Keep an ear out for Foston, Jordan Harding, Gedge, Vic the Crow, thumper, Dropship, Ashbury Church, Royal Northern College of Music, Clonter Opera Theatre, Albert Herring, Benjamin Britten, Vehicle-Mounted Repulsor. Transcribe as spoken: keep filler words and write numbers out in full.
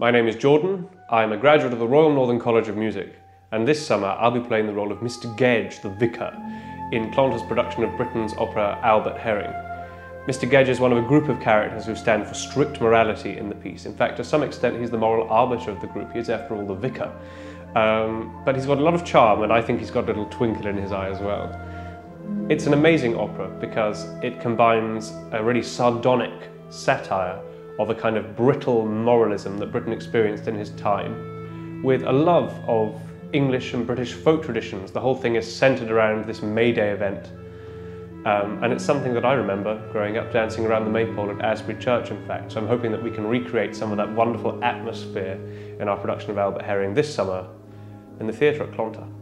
My name is Jordan. I'm a graduate of the Royal Northern College of Music, and this summer I'll be playing the role of Mister Gedge, the vicar, in Clonter's production of Britten's opera Albert Herring. Mister Gedge is one of a group of characters who stand for strict morality in the piece. In fact, to some extent, he's the moral arbiter of the group. He is, after all, the vicar. Um, but he's got a lot of charm, and I think he's got a little twinkle in his eye as well. It's an amazing opera because it combines a really sardonic satire of a kind of brittle moralism that Britten experienced in his time with a love of English and British folk traditions. The whole thing is centred around this May Day event. Um, and it's something that I remember growing up, dancing around the maypole at Ashbury Church, in fact. So I'm hoping that we can recreate some of that wonderful atmosphere in our production of Albert Herring this summer in the theatre at Clonter.